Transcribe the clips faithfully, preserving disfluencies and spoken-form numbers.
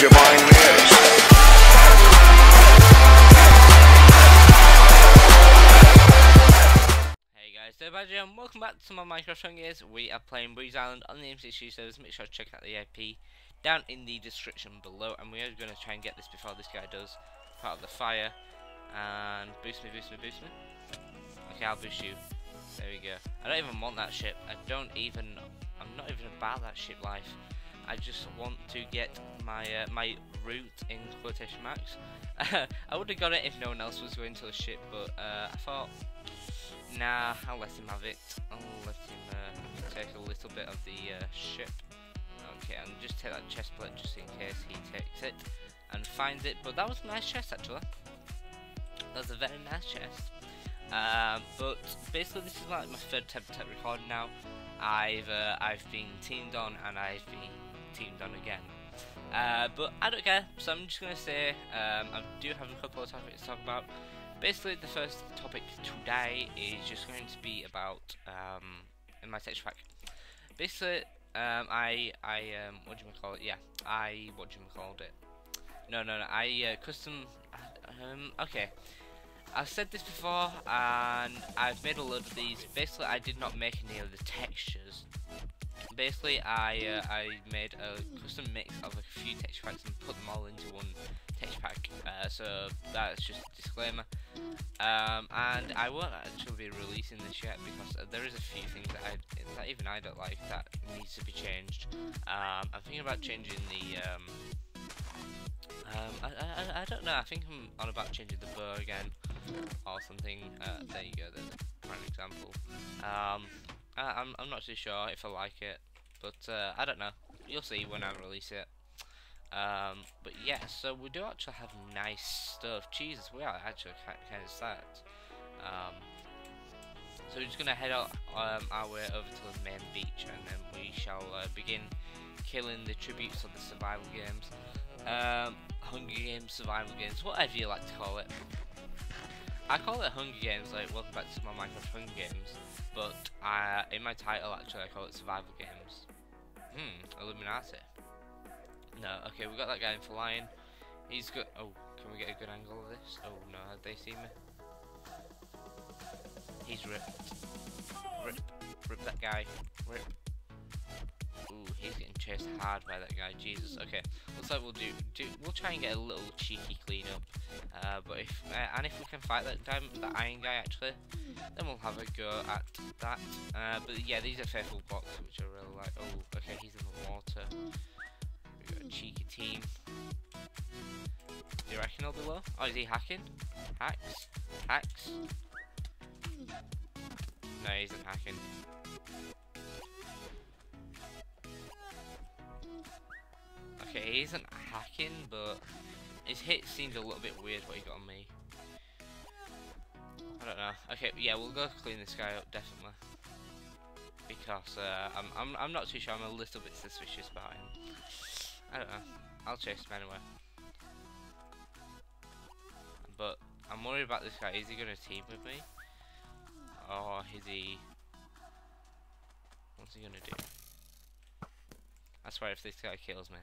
divine is. Hey guys, DerpyBadger and welcome back to my Minecraft Hunger Games. We are playing Breeze Island on the M C U servers. Make sure to check out the I P down in the description below, and we are going to try and get this before this guy does part of the fire. And boost me, boost me, boost me. Okay, I'll boost you. There we go. I don't even want that ship. I don't even. I'm not even about that ship life. I just want to get my uh, my route in quotation marks. I would have got it if no one else was going to the ship, but uh, I thought, nah, I'll let him have it. I'll let him uh, take a little bit of the uh, ship. Okay, and just take that chest plate just in case he takes it and finds it. But that was a nice chest actually. That's a very nice chest. Uh, but basically, this is like my third attempt at recording now. I've uh, I've been teamed on and I've been teamed on again. Uh, but I don't care. So I'm just gonna say um, I do have a couple of topics to talk about. Basically, the first topic today is just going to be about um, in my text pack. Basically, um, I I um, what do you call it? Yeah, I what do you call it? No, no, no. I uh, custom. Um, okay. I've said this before, and I've made a load of these. Basically, I did not make any of the textures. Basically, I uh, I made a custom mix of a few texture packs and put them all into one texture pack. Uh, so that's just a disclaimer. Um, and I won't actually be releasing this yet because there is a few things that, I, that even I don't like that needs to be changed. Um, I'm thinking about changing the. Um, Um, I, I, I don't know, I think I'm on about changing the bow again, or something. Uh, there you go, there's a prime example. Um, I, I'm, I'm not too sure if I like it, but uh, I don't know, you'll see when I release it. Um, but yeah, so we do actually have nice stuff. Jesus, we are actually kind of sad. Um, so we're just going to head out, um, our way over to the main beach, and then we shall uh, begin killing the tributes of the survival games. Um, Hunger Games, Survival Games, whatever you like to call it. I call it Hunger Games, like welcome back to my Minecraft Hunger Games, but I, in my title actually I call it Survival Games. Hmm, Illuminati. No, okay, we got that guy in for lying. He's got, oh, can we get a good angle of this? Oh no, have they seen me? He's ripped. Rip, rip that guy, rip. Ooh, he's getting chased hard by that guy. Jesus. Okay, looks like we'll do. do we'll try and get a little cheeky clean up. Uh, but if uh, and if we can fight that guy, that iron guy actually, then we'll have a go at that. Uh, but yeah, these are fearful blocks, which I really like. Oh, okay, he's in the water. We got a cheeky team. Do you reckon he'll be low? Oh, is he hacking? Hacks, hacks. No, he isn't hacking. Okay, he isn't hacking, but his hit seems a little bit weird what he got on me. I don't know. Okay, yeah, we'll go clean this guy up, definitely. Because uh, I'm, I'm, I'm not too sure, I'm a little bit suspicious about him. I don't know. I'll chase him anyway. But I'm worried about this guy. Is he going to team with me? Or is he... What's he going to do? I swear if this guy kills me.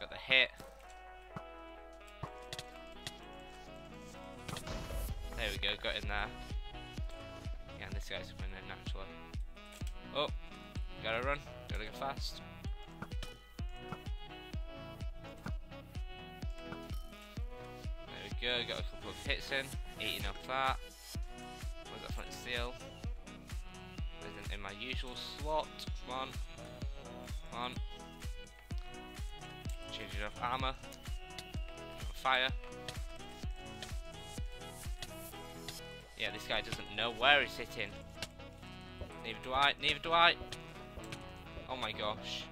Got the hit. There we go, got in there. Yeah, and this guy's winning naturally. Oh, gotta run, gotta go fast. There we go, got a couple of hits in, eating up that. Where's that front steel? Isn't in my usual slot. Come on. Come on. Changing off armor. Fire. Yeah, this guy doesn't know where he's sitting. Neither do I. Neither do I. Oh my gosh.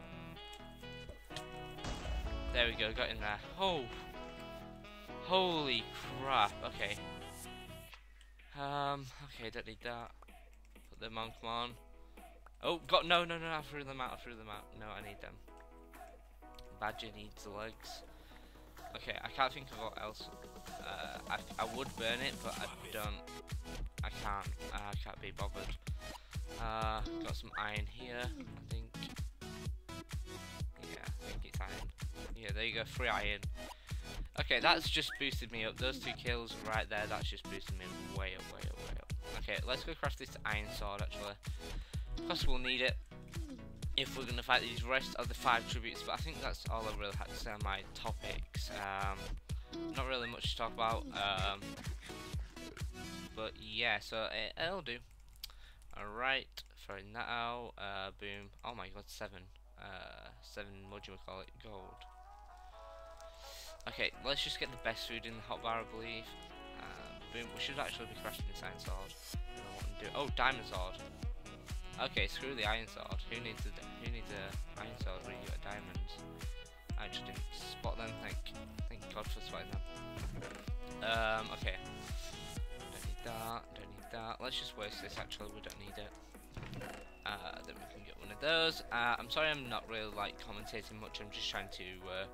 There we go. Got in there. Oh. Holy crap. Okay. Um. Okay, don't need that. Them on, come on. Oh, God, no, no, no, I threw them out, I threw them out. No, I need them. Badger needs legs. Okay, I can't think of what else. Uh, I, I would burn it, but I don't. I can't. Uh, I can't be bothered. Uh, got some iron here, I think. iron. Yeah, there you go, free iron. Okay, that's just boosted me up. Those two kills right there, that's just boosted me way up, way up, way up. Okay, let's go craft this iron sword, actually. Because we'll need it if we're going to fight these rest of the five tributes. But I think that's all I really had to say on my topics. Um, not really much to talk about. Um, but yeah, so it, it'll do. Alright, throwing that out. Uh, boom. Oh my god, seven. Uh, seven, what do you call it? Gold. Okay, let's just get the best food in the hotbar, I believe. Um, boom, we should actually be crafting this iron sword. I don't know what to do. Oh, diamond sword. Okay, screw the iron sword. Who needs a, who needs a iron sword when you got diamonds? I just didn't spot them. Thank, thank God for spotting them. Um, okay. Don't need that. Don't need that. Let's just waste this. Actually, we don't need it. Uh, then we can get one of those. Uh, I'm sorry, I'm not really like commentating much. I'm just trying to. Uh,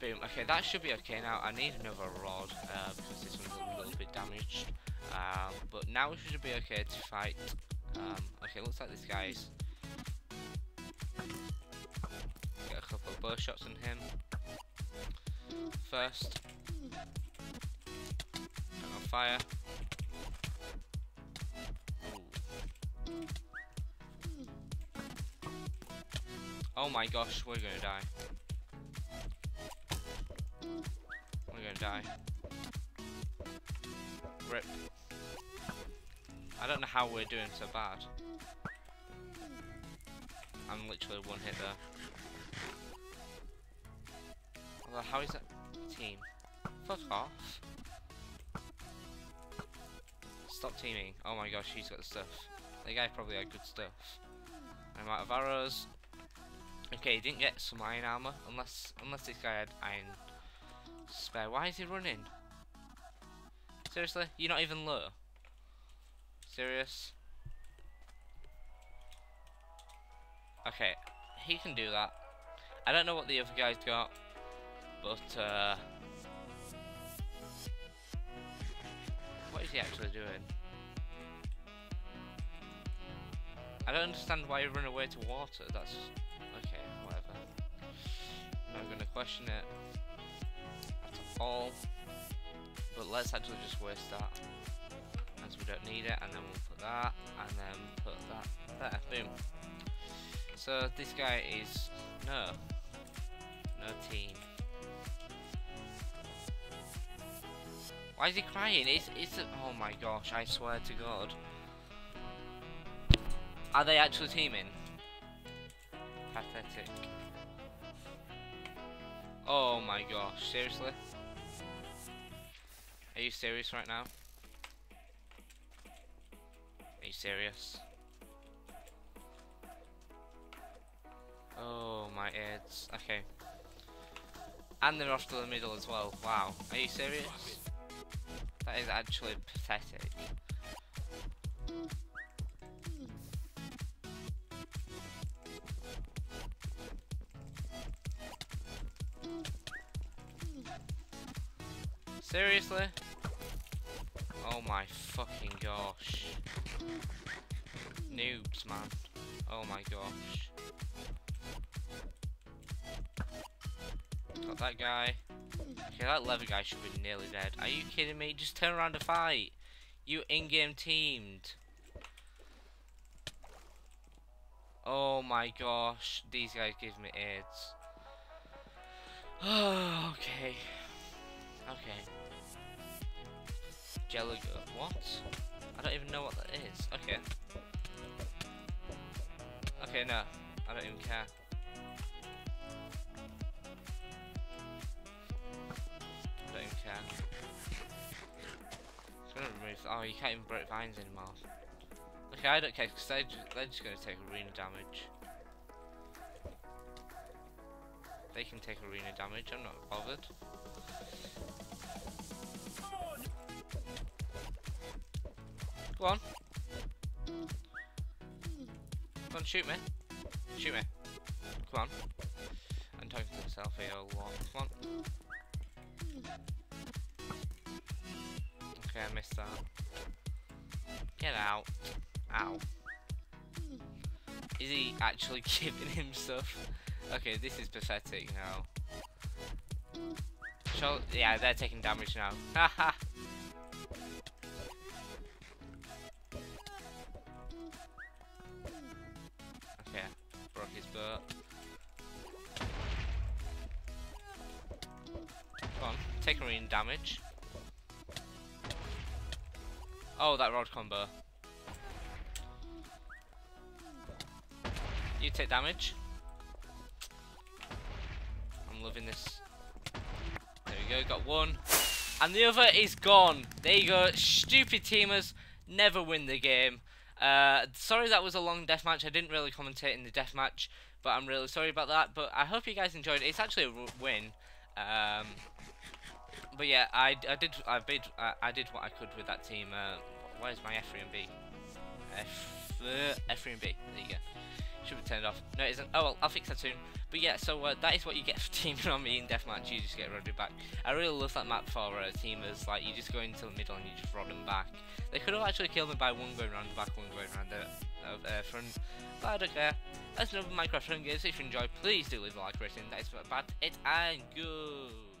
Boom. Okay, that should be okay now. I need another rod uh, because this one's a little bit damaged. Um, but now we should be okay to fight. Um, okay, looks like this guy's get a couple of bow shots on him first. And on fire. Ooh. Oh my gosh, we're gonna die. We're gonna die. Rip. I don't know how we're doing so bad. I'm literally one hit there. Although, how is that team? Fuck off. Stop teaming. Oh my gosh, he's got the stuff. The guy probably had good stuff. I'm out of arrows. Okay, he didn't get some iron armor, unless unless this guy had iron. Spare. Why is he running? Seriously? You're not even low? Serious? Okay, he can do that. I don't know what the other guy's got, but uh... what is he actually doing? I don't understand why you run away to water. That's... okay, whatever. I'm not gonna question it. All, but let's actually just waste that as we don't need it, and then we'll put that, and then put that there. Boom. So this guy is no, no team. Why is he crying? It's it's a, oh my gosh! I swear to God. Are they actually teaming? Pathetic. Oh my gosh! Seriously. Are you serious right now? Are you serious? Oh my heads. Okay. And they're off to the middle as well. Wow. Are you serious? That is actually pathetic. Seriously? Oh my fucking gosh. Noobs, man. Oh my gosh. Got that guy. Okay, that leather guy should be nearly dead. Are you kidding me? Just turn around and fight. You in-game teamed. Oh my gosh. These guys give me AIDS. Oh, okay. Okay. Jelligo. What? I don't even know what that is. Okay. Okay, no. I don't even care. I don't even care. It's gonna remove. Oh, you can't even break vines anymore. Okay, I don't care because they're, they're just gonna take arena damage. They can take arena damage. I'm not bothered. Go on. Go on, shoot me. Shoot me. Come on. I'm talking to myself here a lot. Come on. Okay, I missed that. Get out. Ow. Is he actually giving him stuff? Okay, this is pathetic now. Shall yeah, they're taking damage now. Haha. Okay, broke his boat. Come on, take marine damage. Oh, that rod combo. You take damage. I'm loving this. There we go, got one. And the other is gone. There you go. Stupid teamers never win the game. Uh, sorry that was a long deathmatch. I didn't really commentate in the deathmatch, but I'm really sorry about that. But I hope you guys enjoyed it. It's actually a win. Um, but yeah, I, I did I bid I, I did what I could with that team. Uh, where's my Ephraim B? F, uh, Ephraim B. There you go. Should be turned off. No, it isn't. Oh well, I'll fix that soon. But yeah, so uh, that is what you get for teaming on me in deathmatch. You just get rodded back. I really love that map for uh, teamers. Like, you just go into the middle and you just rod them back. They could have actually killed them by one going round the back, one going round the uh, front. But I don't care. That's another Minecraft Hunger Games. If you enjoyed, please do leave a like rating. That is bad. It's and good.